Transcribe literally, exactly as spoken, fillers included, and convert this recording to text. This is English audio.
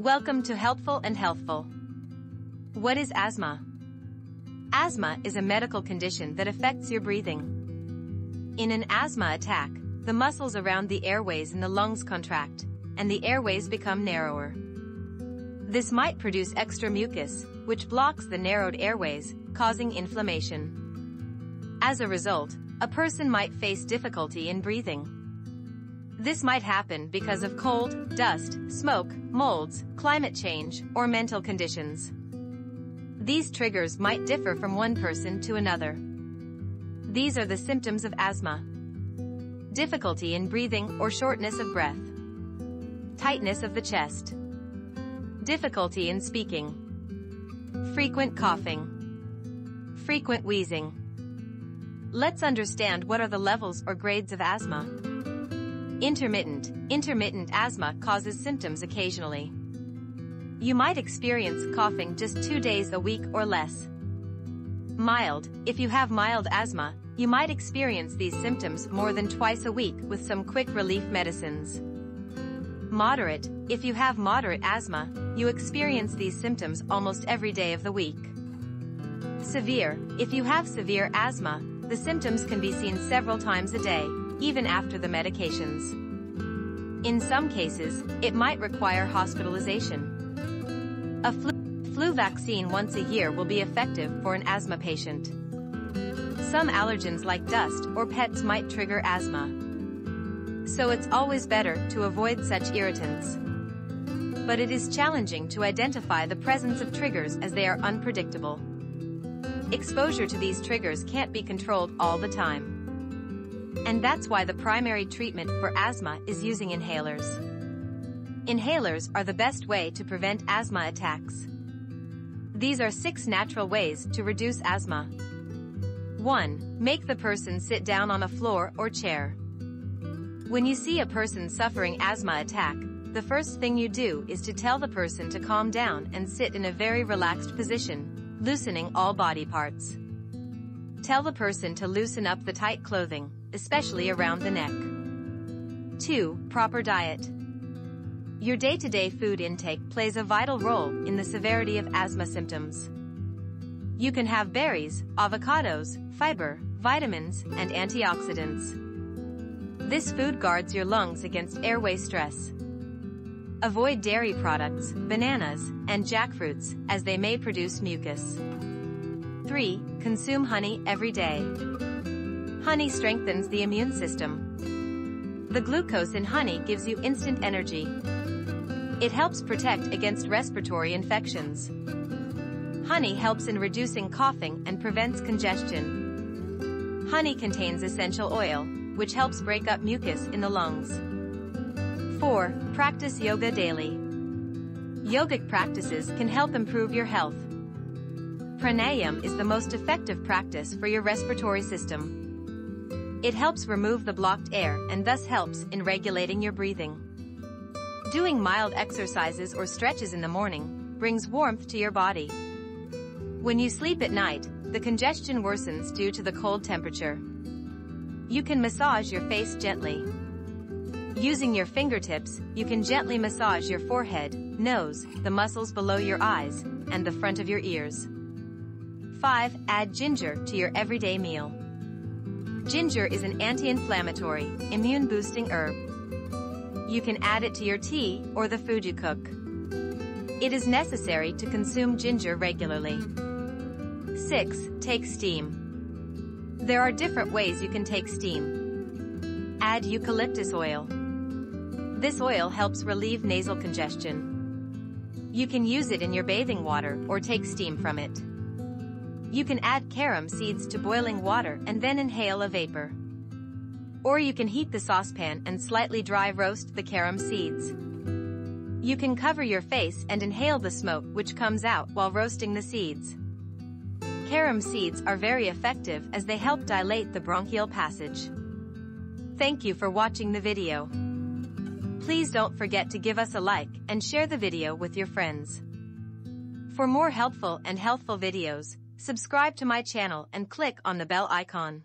Welcome to Helpful and Healthful. What is asthma? Asthma is a medical condition that affects your breathing. In an asthma attack, the muscles around the airways in the lungs contract, and the airways become narrower. This might produce extra mucus, which blocks the narrowed airways, causing inflammation. As a result, a person might face difficulty in breathing. This might happen because of cold, dust, smoke, molds, climate change, or mental conditions. These triggers might differ from one person to another. These are the symptoms of asthma: difficulty in breathing or shortness of breath, tightness of the chest, difficulty in speaking, frequent coughing, frequent wheezing. Let's understand what are the levels or grades of asthma. Intermittent. Intermittent asthma causes symptoms occasionally. You might experience coughing just two days a week or less. Mild. If you have mild asthma, you might experience these symptoms more than twice a week with some quick relief medicines. Moderate. If you have moderate asthma, you experience these symptoms almost every day of the week. Severe. If you have severe asthma, the symptoms can be seen several times a day, even after the medications. In some cases, it might require hospitalization. A flu, flu vaccine once a year will be effective for an asthma patient. Some allergens like dust or pets might trigger asthma, so it's always better to avoid such irritants. But it is challenging to identify the presence of triggers as they are unpredictable. Exposure to these triggers can't be controlled all the time. And that's why the primary treatment for asthma is using inhalers. Inhalers are the best way to prevent asthma attacks. These are six natural ways to reduce asthma. one. Make the person sit down on a floor or chair. When you see a person suffering asthma attack, the first thing you do is to tell the person to calm down and sit in a very relaxed position, loosening all body parts. Tell the person to loosen up the tight clothing, especially around the neck. two. Proper diet. Your day-to-day food intake plays a vital role in the severity of asthma symptoms. You can have berries, avocados, fiber, vitamins, and antioxidants. This food guards your lungs against airway stress. Avoid dairy products, bananas, and jackfruits, as they may produce mucus. three. Consume honey every day. Honey strengthens the immune system. The glucose in honey gives you instant energy. It helps protect against respiratory infections. Honey helps in reducing coughing and prevents congestion. Honey contains essential oil, which helps break up mucus in the lungs. four. Practice yoga daily. Yogic practices can help improve your health. Pranayam is the most effective practice for your respiratory system. It helps remove the blocked air and thus helps in regulating your breathing. Doing mild exercises or stretches in the morning brings warmth to your body. When you sleep at night, the congestion worsens due to the cold temperature. You can massage your face gently. Using your fingertips, you can gently massage your forehead, nose, the muscles below your eyes, and the front of your ears. five. Add ginger to your everyday meal. Ginger is an anti-inflammatory, immune-boosting herb. You can add it to your tea or the food you cook. It is necessary to consume ginger regularly. six. Take steam. There are different ways you can take steam. Add eucalyptus oil. This oil helps relieve nasal congestion. You can use it in your bathing water or take steam from it. You can add carom seeds to boiling water and then inhale a vapor. Or you can heat the saucepan and slightly dry roast the carom seeds. You can cover your face and inhale the smoke which comes out while roasting the seeds. Carom seeds are very effective as they help dilate the bronchial passage. Thank you for watching the video. Please don't forget to give us a like and share the video with your friends. For more helpful and healthful videos, subscribe to my channel and click on the bell icon.